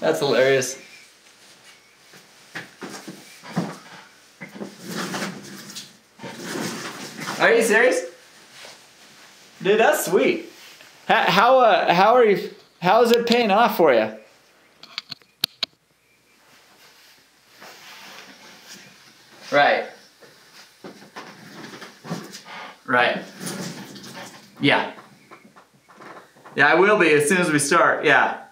That's hilarious. Are you serious? Dude, that's sweet. How is it paying off for you? Right. Right. Yeah. Yeah, I will be as soon as we start. Yeah.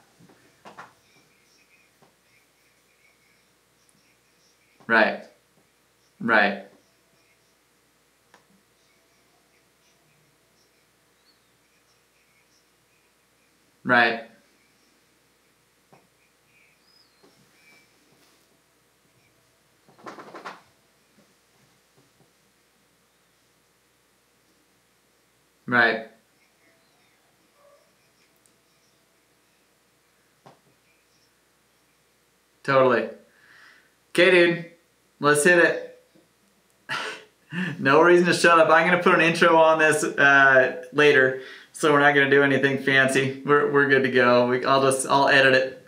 Right. Right. Right. Right. Totally. Okay, dude. Let's hit it. No reason to shut up. I'm going to put an intro on this later, so we're not going to do anything fancy. We're good to go. I'll edit it.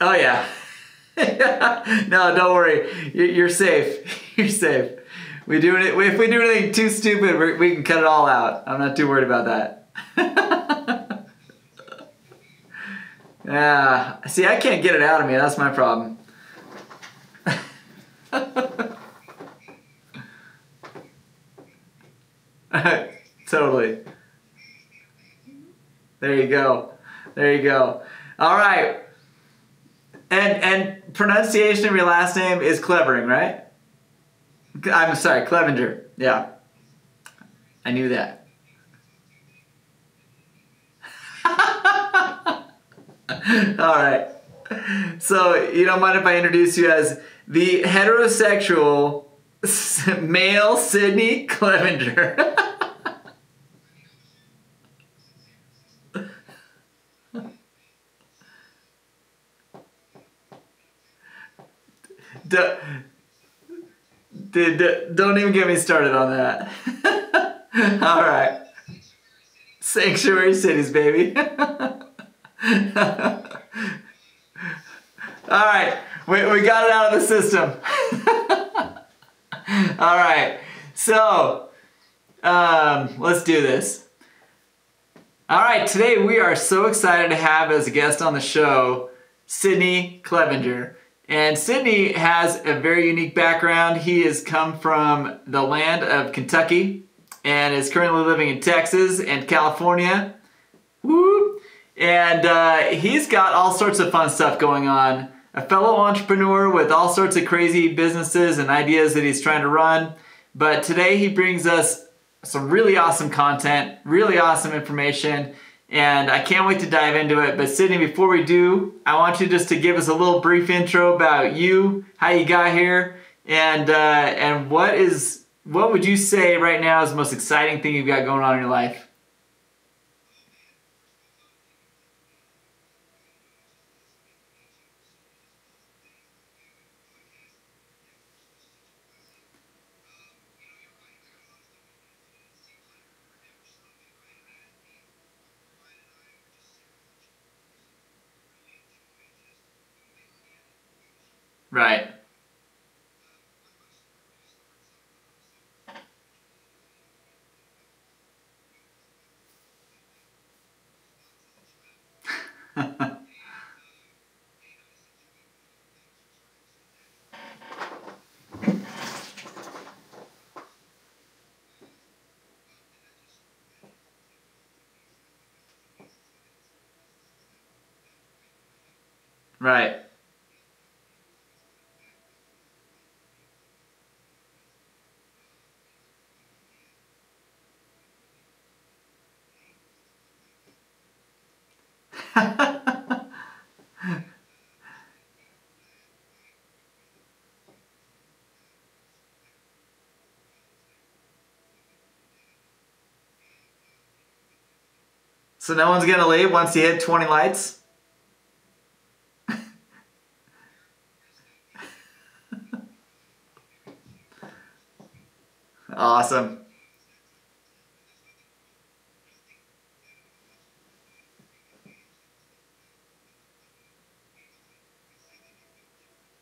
Oh, yeah. No, don't worry. You're safe. You're safe. If we do anything too stupid, we can cut it all out. I'm not too worried about that. Yeah. See, I can't get it out of me. That's my problem. Totally. There you go. There you go. All right. And pronunciation of your last name is Clevering, right? I'm sorry, Clevinger. Yeah. I knew that. All right. So, you don't mind if I introduce you as the heterosexual male Sidney Clevinger. Dude, don't even get me started on that. All right. Sanctuary cities, baby. All right, we got it out of the system. All right, so let's do this. All right, today we are so excited to have as a guest on the show, Sidney Clevinger. And Sidney has a very unique background. He has come from the land of Kentucky and is currently living in Texas and California. Woo! And he's got all sorts of fun stuff going on. A fellow entrepreneur with all sorts of crazy businesses and ideas that he's trying to run. But today he brings us some really awesome content, really awesome information, and I can't wait to dive into it. But Sidney, before we do, I want you just to give us a little brief intro about you, how you got here, and what would you say right now is the most exciting thing you've got going on in your life? Right. Right. So no one's gonna leave once you hit 20 lights? Awesome.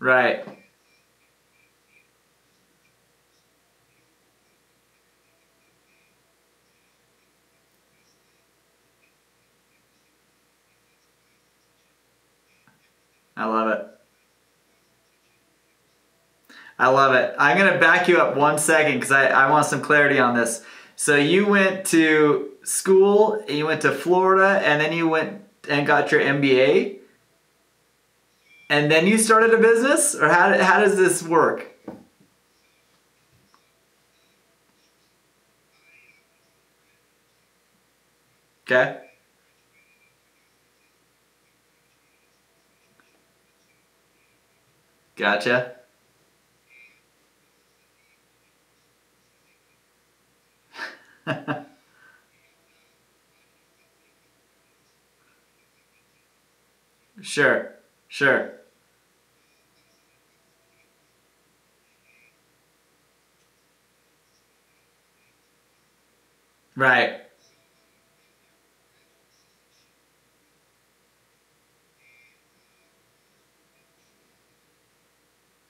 Right. I love it. I love it. I'm going to back you up 1 second because I want some clarity on this. So you went to school, you went to Florida, and then you went and got your MBA, and then you started a business? Or how does this work? Okay. Gotcha. Sure, sure. Right.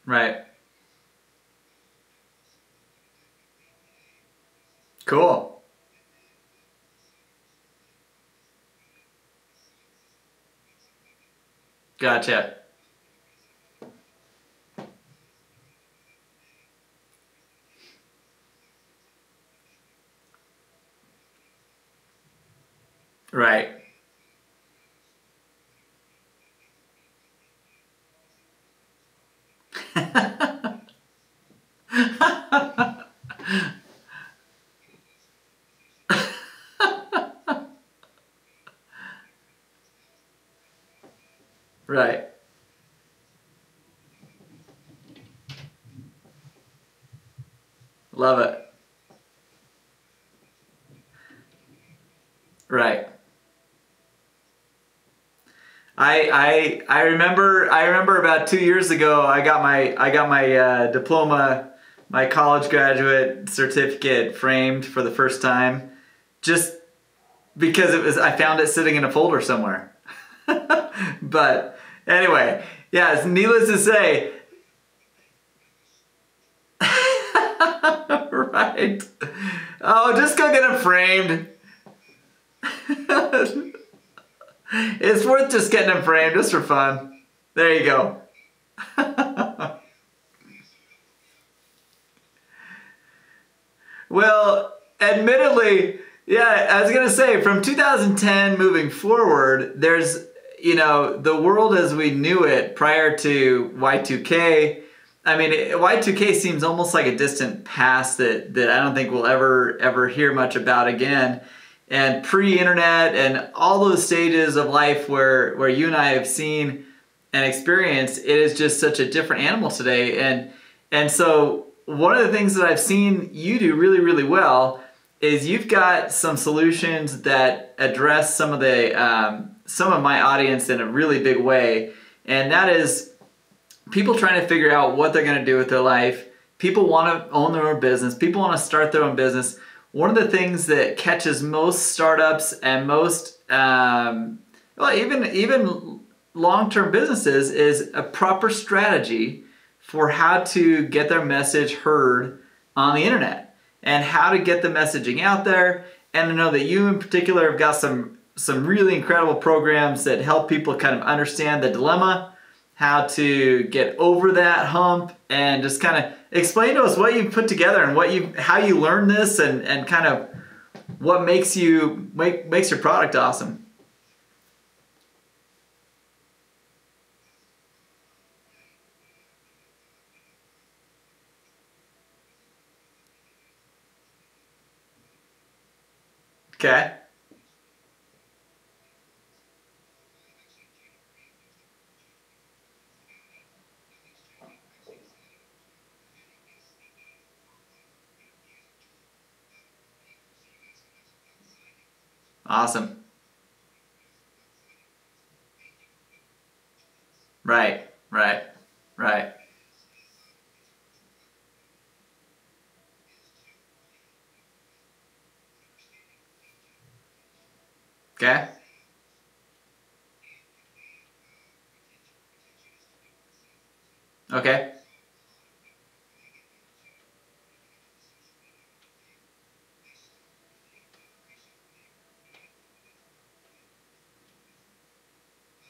Right. Cool. Gotcha. Right. Right. Love it. Right. I remember about 2 years ago I got my diploma, my college graduate certificate framed for the first time, just because I found it sitting in a folder somewhere. But anyway, yes, needless to say. Right. Oh, just go get it framed. It's worth just getting them framed just for fun. There you go. Well, admittedly, yeah, I was going to say, from 2010 moving forward, there's, you know, the world as we knew it prior to Y2K. I mean, Y2K seems almost like a distant past that I don't think we'll ever hear much about again. And pre-internet and all those stages of life where you and I have seen and experienced, it is just such a different animal today. And so one of the things that I've seen you do really, really well is you've got some solutions that address some of my audience in a really big way. And that is people trying to figure out what they're going to do with their life. People want to own their own business. People want to start their own business. One of the things that catches most startups and most, well, even long-term businesses is a proper strategy for how to get their message heard on the internet and how to get the messaging out there. And I know that you in particular have got some really incredible programs that help people kind of understand the dilemma, how to get over that hump, and just kind of explain to us what you've put together and how you learned this and kind of what makes your product awesome. Okay. Awesome. Right. Okay. Okay.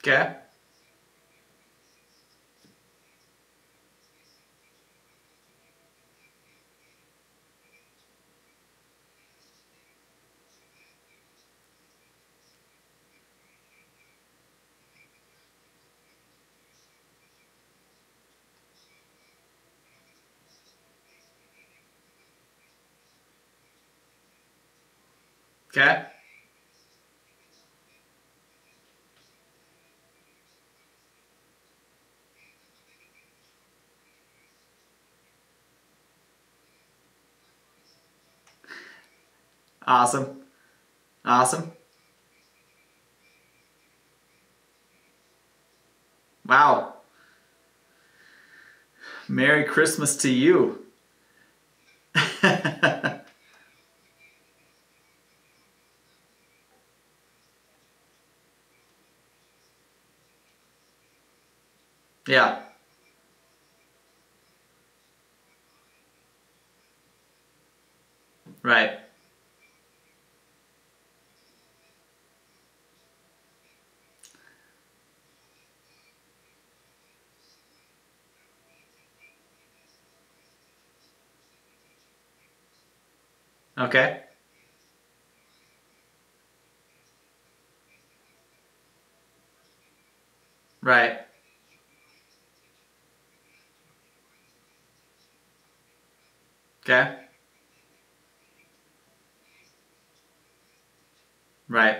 Okay. Okay. Awesome. Awesome. Wow. Merry Christmas to you. Yeah. Right. Okay. Right. Okay. Right.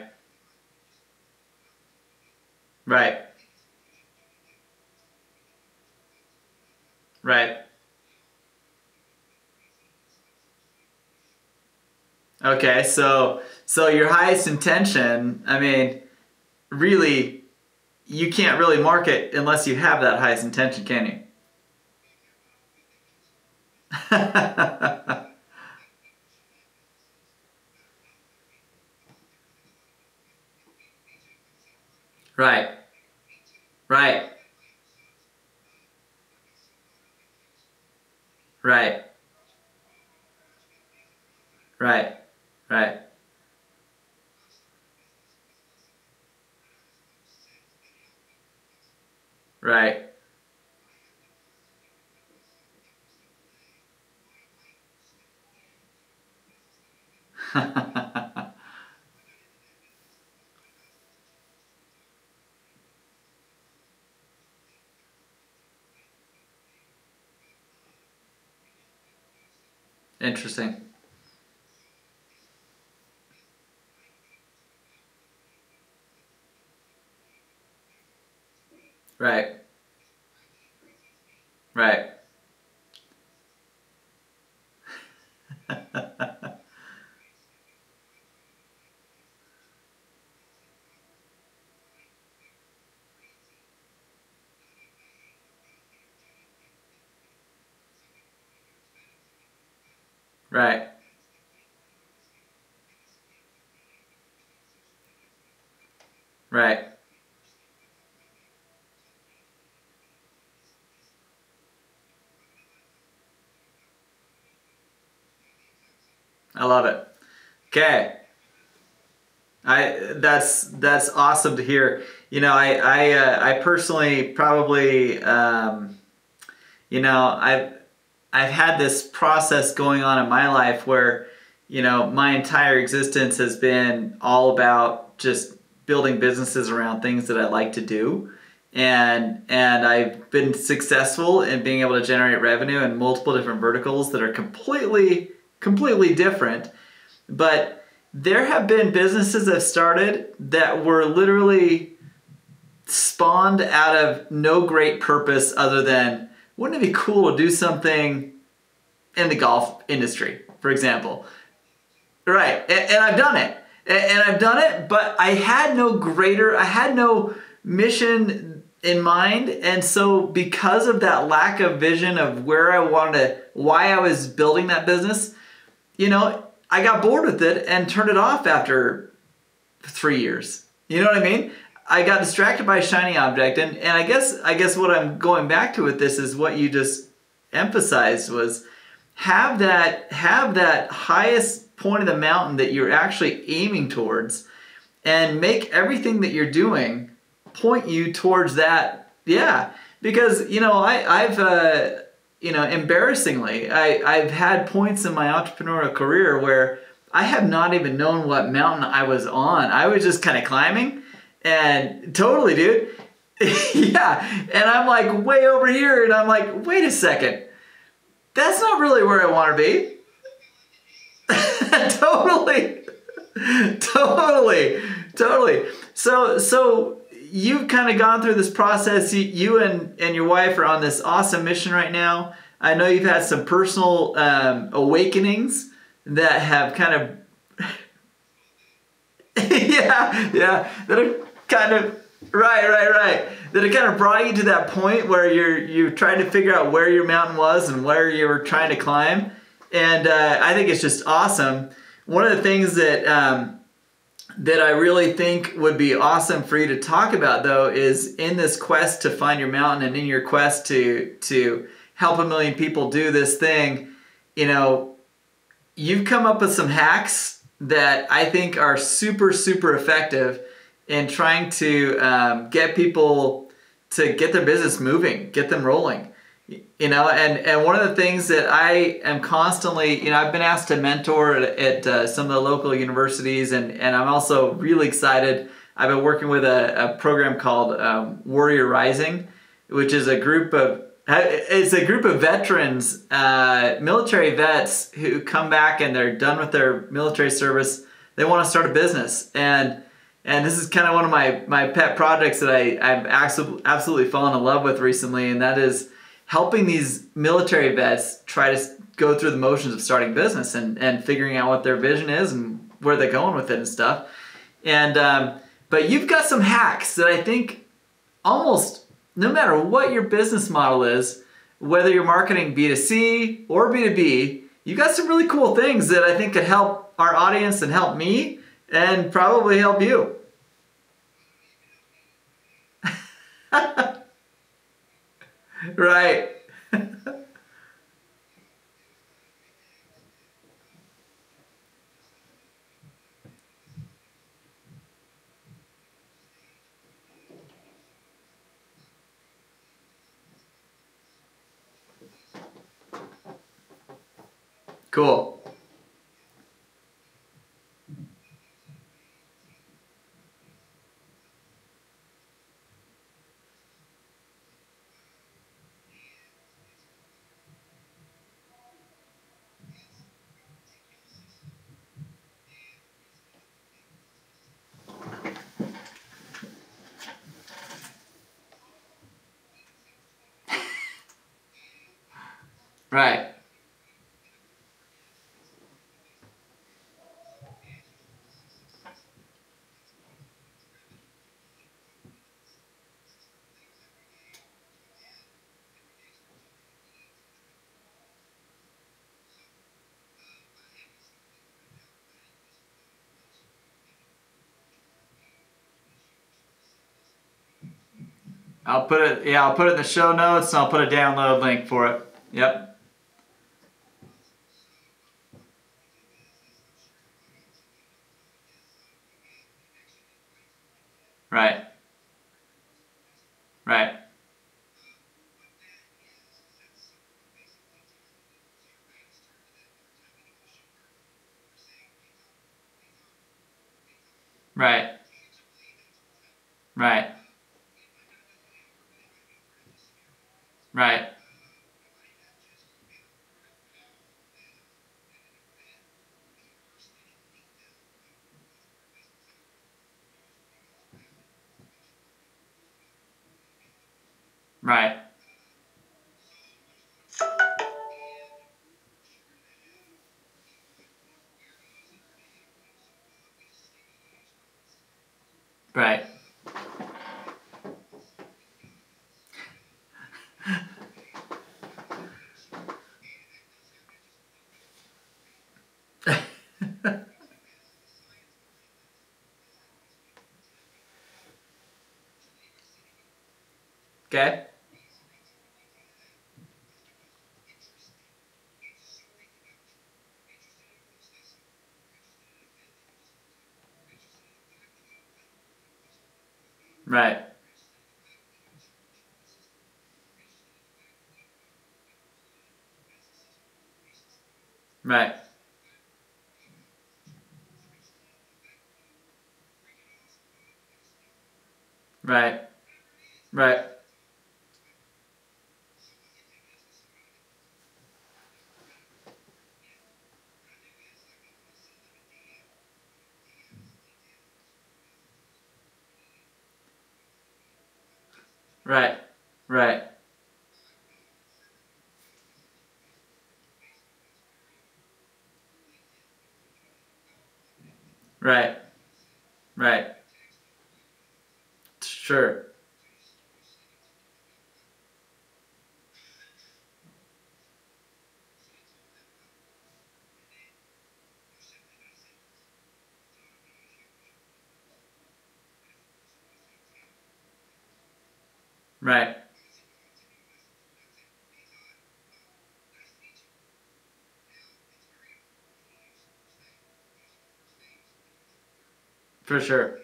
Right. Right. Okay, so your highest intention, I mean, really, you can't really market unless you have that highest intention, can you? Right. Right. Right. Right. Right. Right. Interesting. Right. Right. Right. Right. I love it. Okay. That's awesome to hear. You know, I personally probably, you know, I've had this process going on in my life where, you know, my entire existence has been all about just building businesses around things that I like to do. And I've been successful in being able to generate revenue in multiple different verticals that are completely different. But there have been businesses I've started that were literally spawned out of no great purpose other than, wouldn't it be cool to do something in the golf industry, for example? Right, and I've done it. And I've done it, but I had no mission in mind, and so because of that lack of vision of where I wanted to, why I was building that business, you know, I got bored with it and turned it off after 3 years. You know what I mean? I got distracted by a shiny object, and I guess what I'm going back to with this is what you just emphasized was have that highest point of the mountain that you're actually aiming towards, and make everything that you're doing point you towards that. Yeah, because, you know, I've you know, embarrassingly, I've had points in my entrepreneurial career where I have not even known what mountain I was on. I was just kind of climbing and totally, dude. Yeah. And I'm like way over here and I'm like, wait a second. That's not really where I want to be. Totally. So you've kind of gone through this process. You and your wife are on this awesome mission right now. I know you've had some personal awakenings that have kind of, that are kind of, right. That have kind of brought you to that point where you're trying to figure out where your mountain was and where you were trying to climb. And I think it's just awesome. One of the things that, that I really think would be awesome for you to talk about, though, is in this quest to find your mountain and in your quest to help 1 million people do this thing, you know, you've come up with some hacks that I think are super, super effective in trying to get people to get their business moving, get them rolling, you know, and one of the things that I am constantly, you know, I've been asked to mentor at some of the local universities, and I'm also really excited. I've been working with a program called Warrior Rising, which is a group of veterans, military vets who come back and they're done with their military service. They want to start a business, and this is kind of one of my pet projects that I've absolutely fallen in love with recently, and that is helping these military vets try to go through the motions of starting business and figuring out what their vision is and where they're going with it and stuff. And but you've got some hacks that I think almost no matter what your business model is, whether you're marketing B2C or B2B, you've got some really cool things that I think could help our audience and help me and probably help you. Right. Cool. Right. I'll put it in the show notes and I'll put a download link for it. Yep. Right. Right. Right. Right. Right. Right. Right. Okay. Right. Right. Right. Right. Right, right, right, right, sure, right. For sure.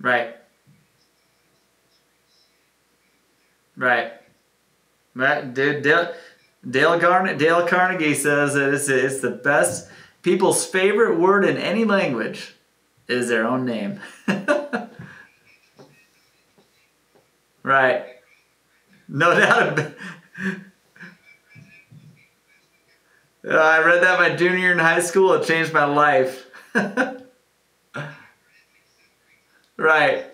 Right. Right. Right. Dude, Dale Carnegie says that it's the best. People's favorite word in any language is their own name. Right. No doubt. I read that my junior year in high school. It changed my life. Right.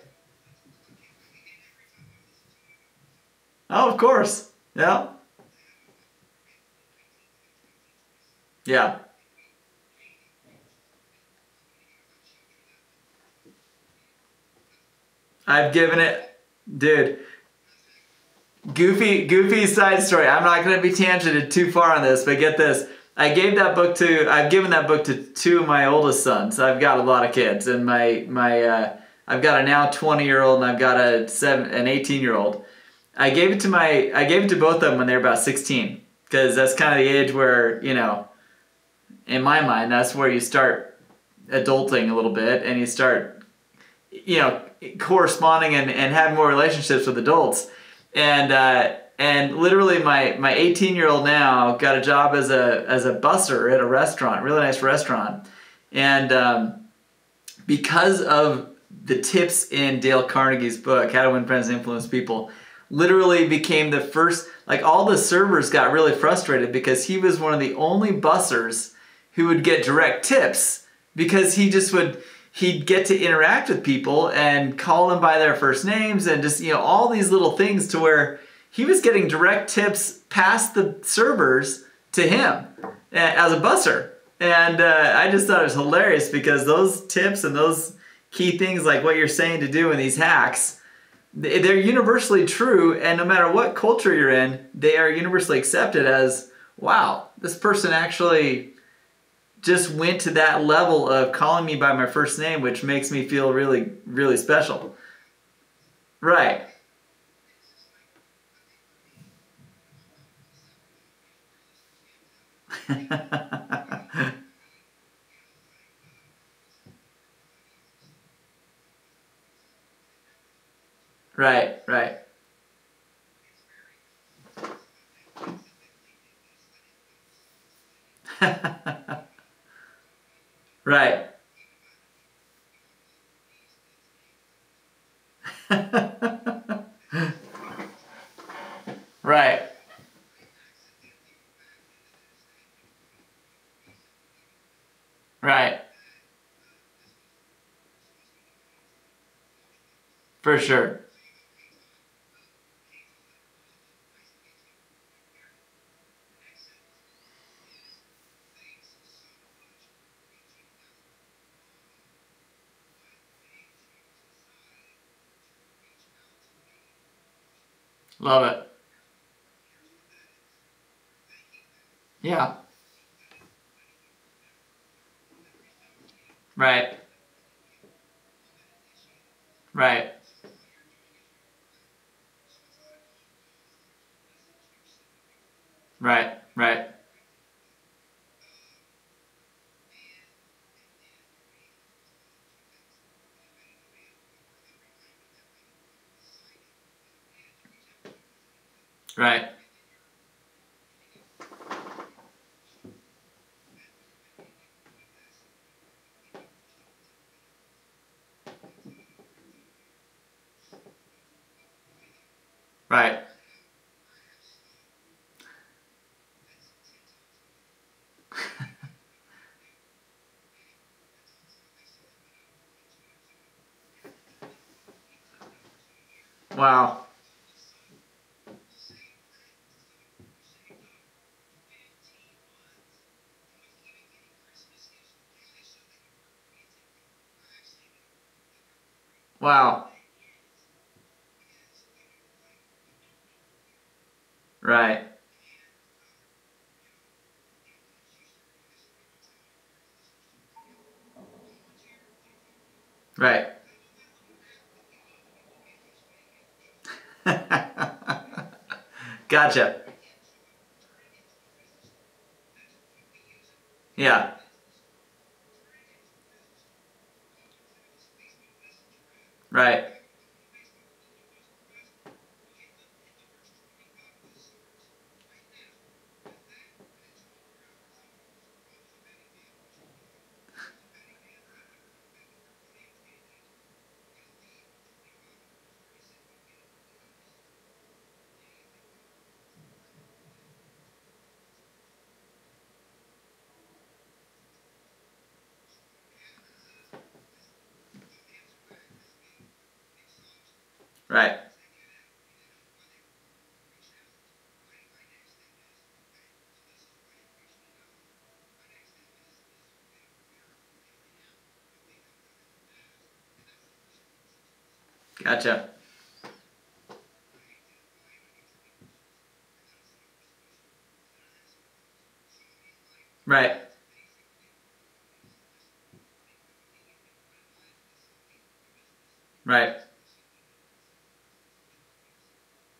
Oh, of course. Yeah. Yeah. I've given it, dude. Goofy side story. I'm not going to be tangented too far on this, but get this. I've given that book to two of my oldest sons. I've got a lot of kids, and I've got a now 20-year-old, and I've got an 18-year-old. I gave it to both of them when they were about 16, because that's kind of the age where, you know, in my mind, that's where you start adulting a little bit, and you start, you know, corresponding and having more relationships with adults. And literally my 18-year-old now got a job as a busser at a restaurant, really nice restaurant. And because of the tips in Dale Carnegie's book, How to Win Friends and Influence People, literally became the first, like all the servers got really frustrated because he was one of the only bussers who would get direct tips, because he just would, he'd get to interact with people and call them by their first names and just, you know, all these little things to where he was getting direct tips past the servers to him as a busser. And I just thought it was hilarious, because those tips and those key things, like what you're saying to do and these hacks, they're universally true. And no matter what culture you're in, they are universally accepted as, wow, this person actually just went to that level of calling me by my first name, which makes me feel really, really special. Right. Right. Right. Right. Right. For sure. Love it. Yeah. Right. Right. Right. Right. Right. Wow. Wow. Right. Right. Gotcha. Yeah. Right. Right. Gotcha. Right. Right.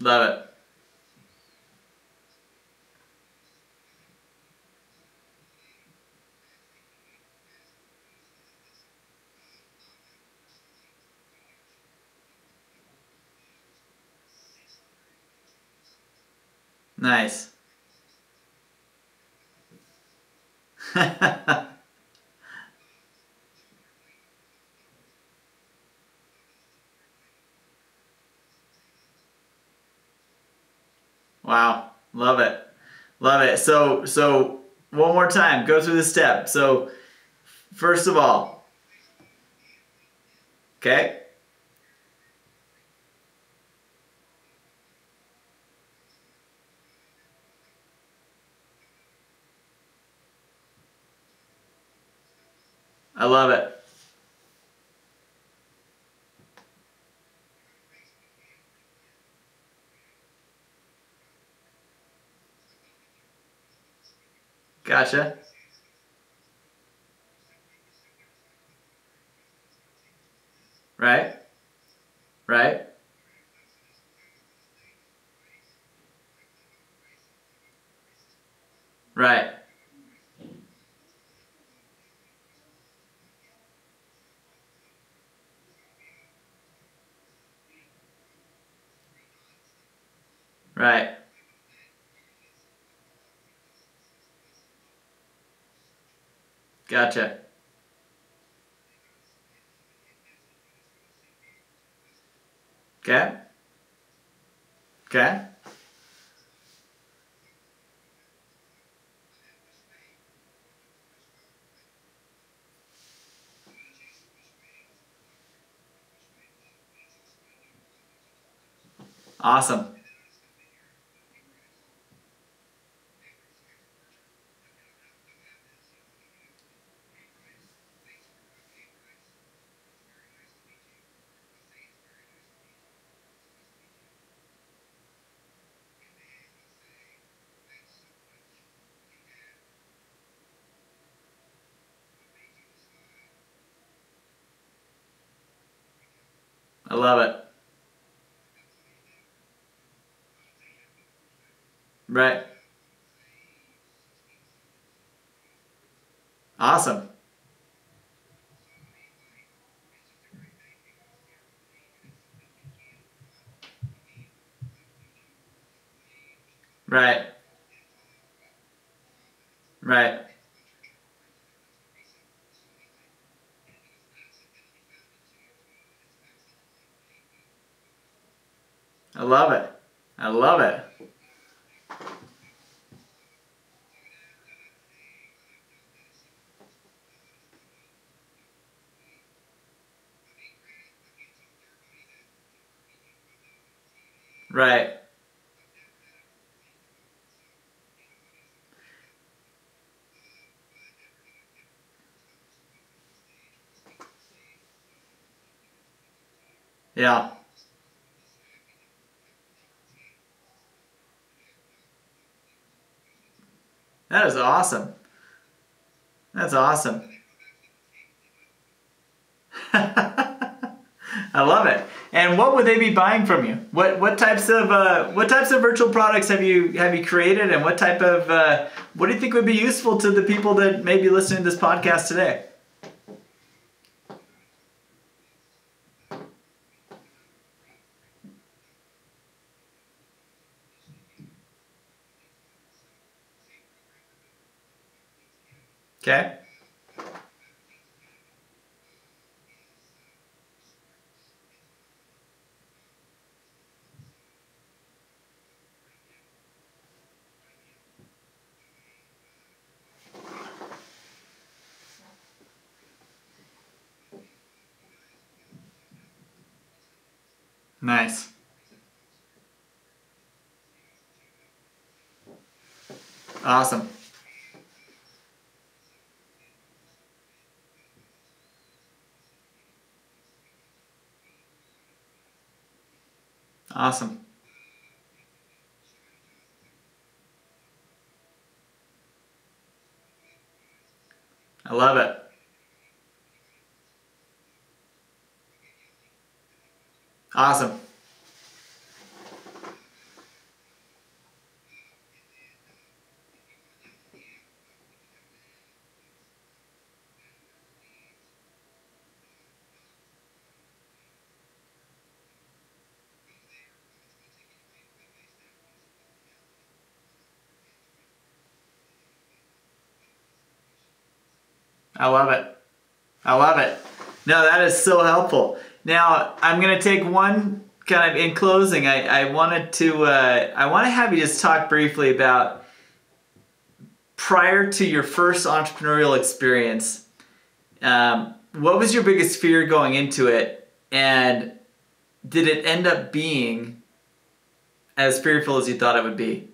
Love it. Nice. Wow, love it. Love it. So one more time, go through the step. So first of all, okay? I love it. Gotcha. Right? Right? Right. Right. Gotcha. Okay. Okay. Awesome. I love it. Right. Awesome. Right. Right. I love it. I love it. Right. Yeah. That is awesome. That's awesome. I love it. And what would they be buying from you? What types of virtual products have you created, and what do you think would be useful to the people that may be listening to this podcast today? Okay. Nice. Awesome. Awesome. I love it. Awesome. I love it. I love it. No, that is so helpful. Now, I'm going to take one kind of in closing. I wanted to have you just talk briefly about prior to your first entrepreneurial experience, what was your biggest fear going into it, and did it end up being as fearful as you thought it would be?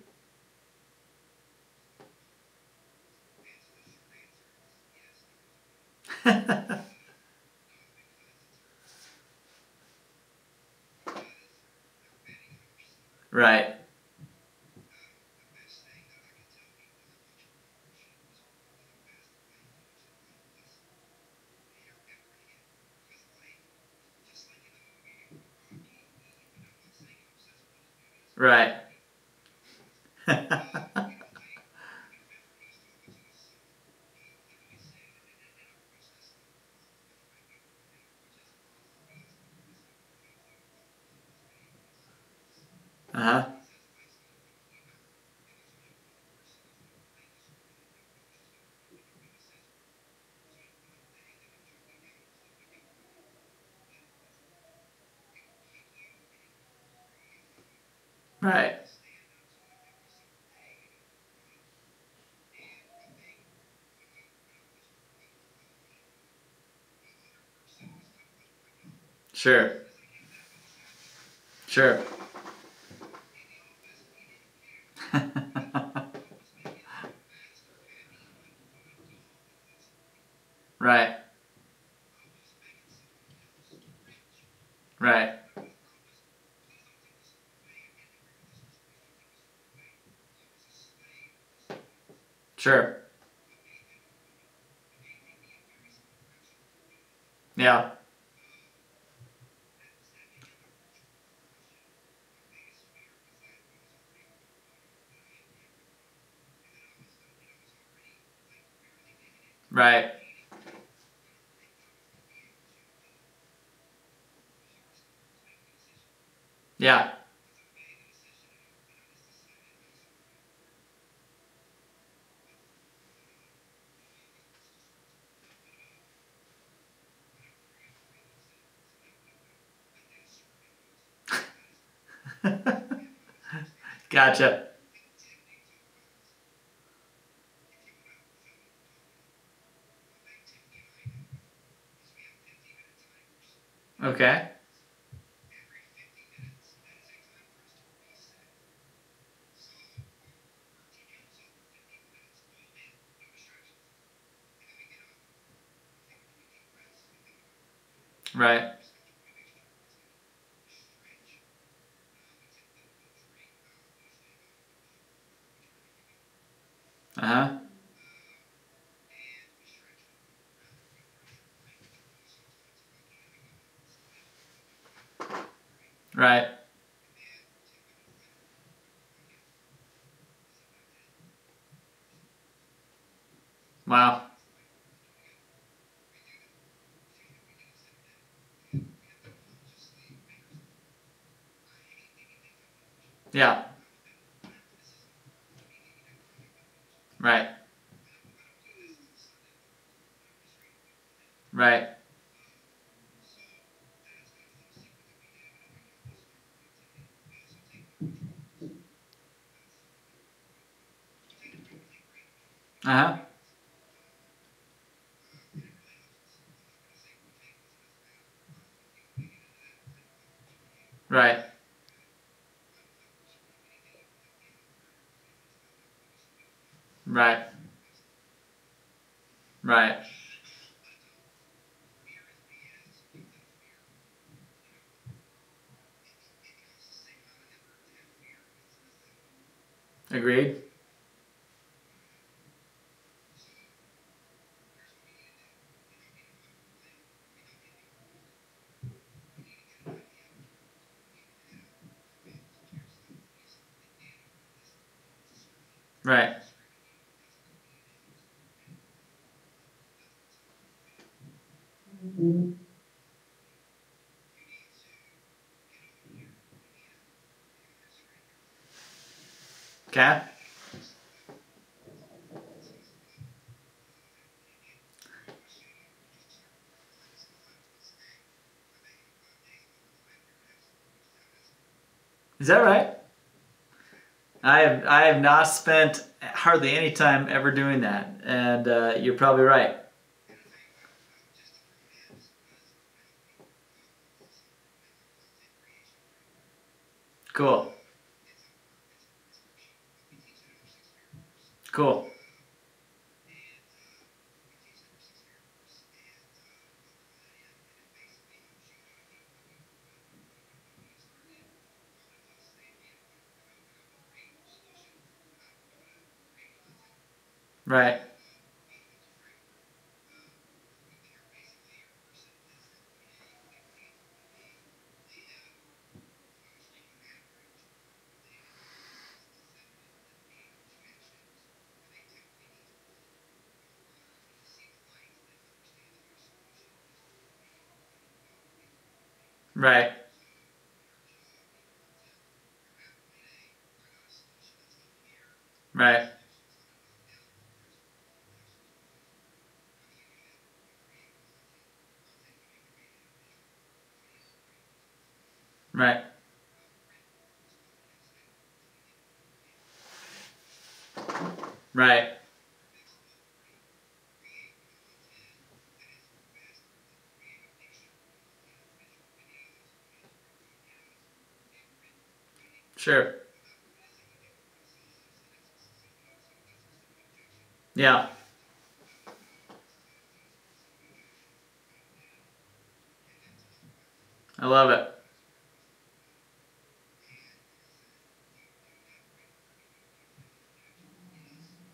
Right. Right. Uh-huh. Right. Sure. Sure. Right. Right. Sure. Yeah. Right. Yeah. Gotcha. Okay. Right. Uh-huh. Right. Wow. Yeah. Right. Right. Uh-huh. Right. Right. Right. Agreed. Right. Mm-hmm. Okay. Is that right? I have not spent hardly any time ever doing that, and you're probably right. Cool. Cool. Right. Right. Right. Right. Right. Sure. Yeah. I love it.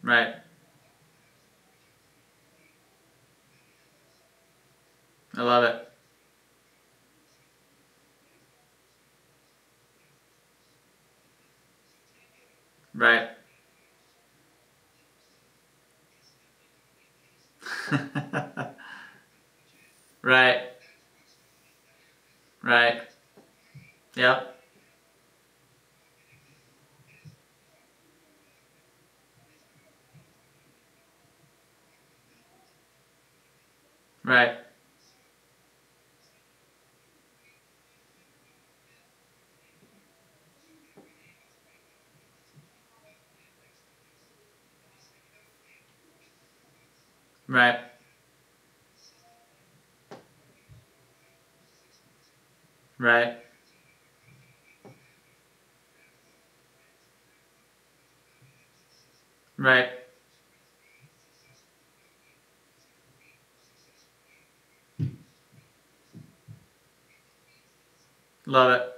Right. I love it. Right. Right. Right. Yep. Right. Right. Right. Right. Love it.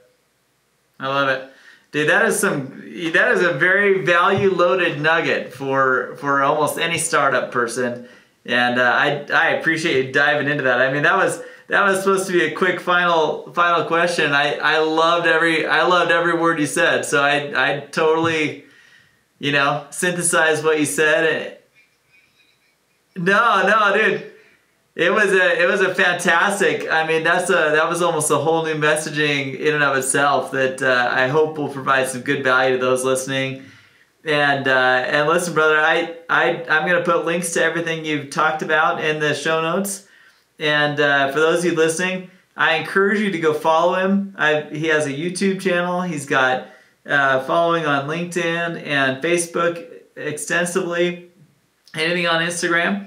I love it. Dude, that is a very value-loaded nugget for almost any startup person. And I appreciate you diving into that. I mean, that was supposed to be a quick final question. I loved every word you said. So I totally, you know, synthesized what you said. No, dude. It was a fantastic. I mean, that was almost a whole new messaging in and of itself that I hope will provide some good value to those listening. And listen, brother, I'm gonna put links to everything you've talked about in the show notes. And for those of you listening, I encourage you to go follow him. He has a YouTube channel. He's got following on LinkedIn and Facebook extensively. Anything on Instagram?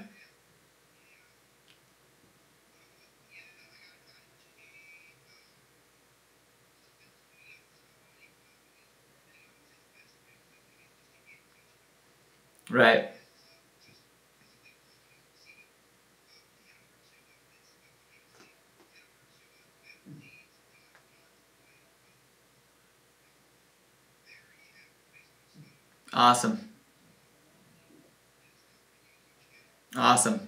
Right. Awesome. Awesome.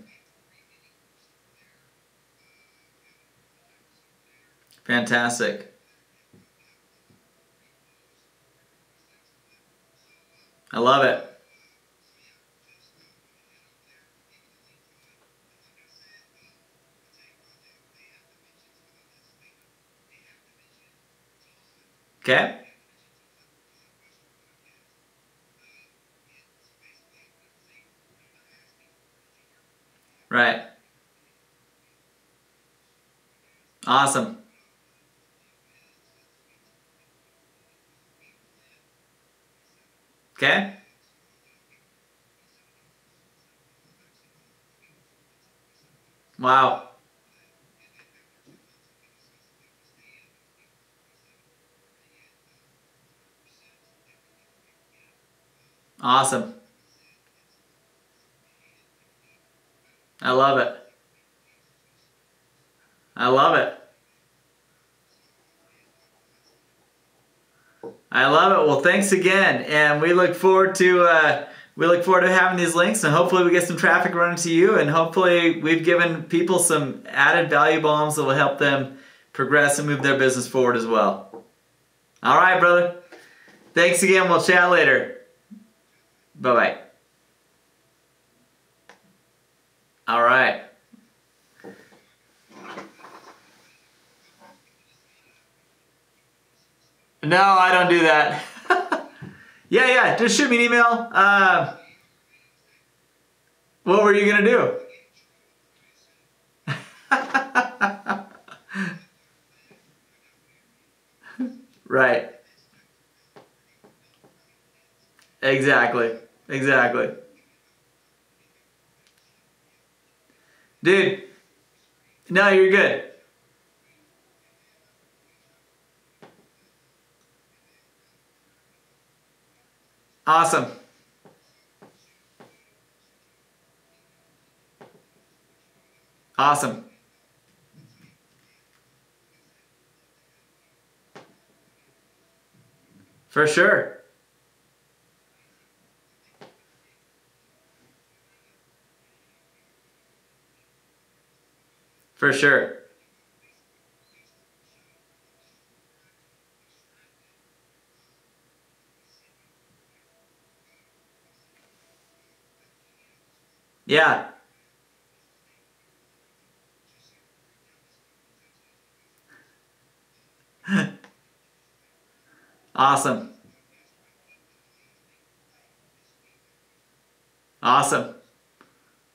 Fantastic. I love it. Okay. Right. Awesome. Okay? Wow. Awesome. I love it. I love it. I love it. Well, thanks again, and we look forward to having these links, and hopefully we get some traffic running to you, and hopefully we've given people some added value bombs that will help them progress and move their business forward as well. All right, brother. Thanks again. We'll chat later. Bye-bye. All right. No, I don't do that. Yeah, just shoot me an email. What were you going to do? Right. Exactly. Dude, no, you're good. Awesome. Awesome. For sure. For sure. Yeah. Awesome. Awesome.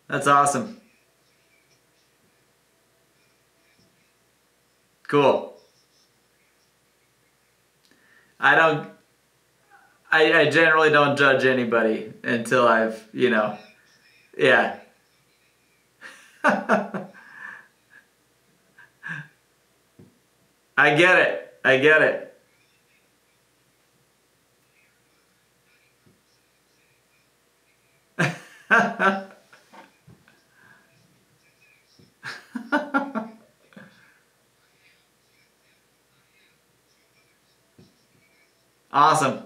That's awesome. Cool. I generally don't judge anybody until I've, you know, yeah. I get it. I get it. Awesome.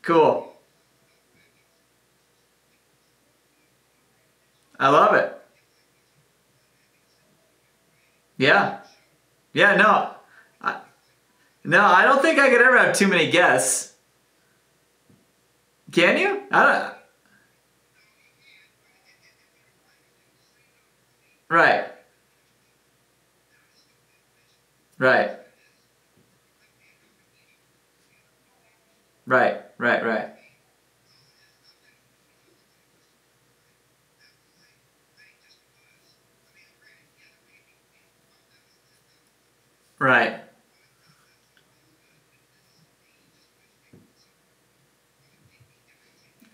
Cool. I love it. Yeah. Yeah, no. I don't think I could ever have too many guests. Can you? I don't. Right. Right. Right. Right.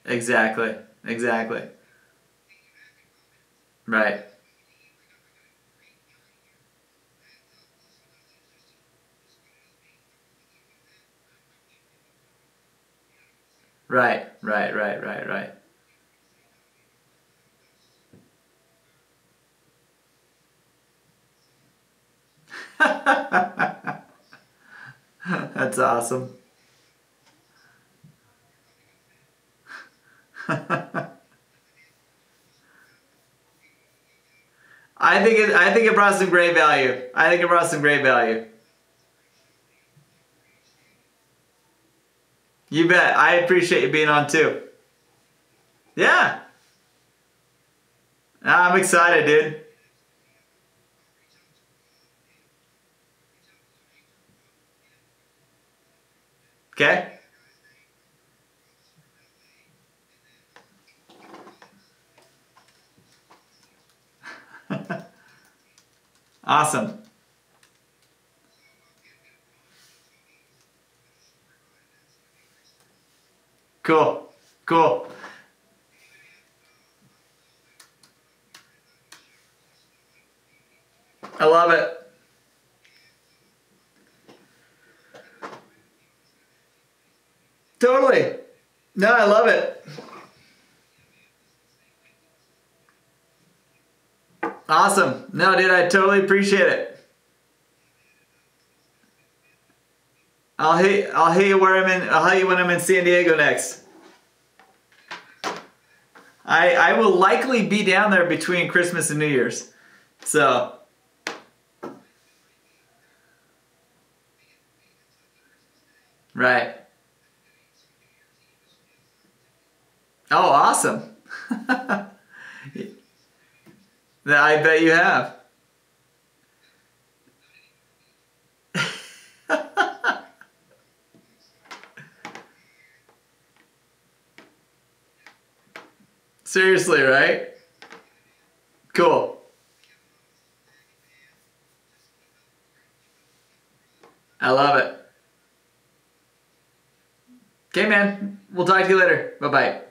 Exactly. Right. Right. That's awesome. I think it brought some great value. I think it brought some great value. You bet. I appreciate you being on too. Yeah. I'm excited, dude. Okay. Awesome. Cool. Cool. I love it. Totally. No, I love it. Awesome. No, dude, I totally appreciate it. I'll hit you when I'm in San Diego next. I will likely be down there between Christmas and New Year's. So right. Oh, awesome. I bet you have. Seriously, right? Cool. I love it. Okay, man. We'll talk to you later. Bye-bye.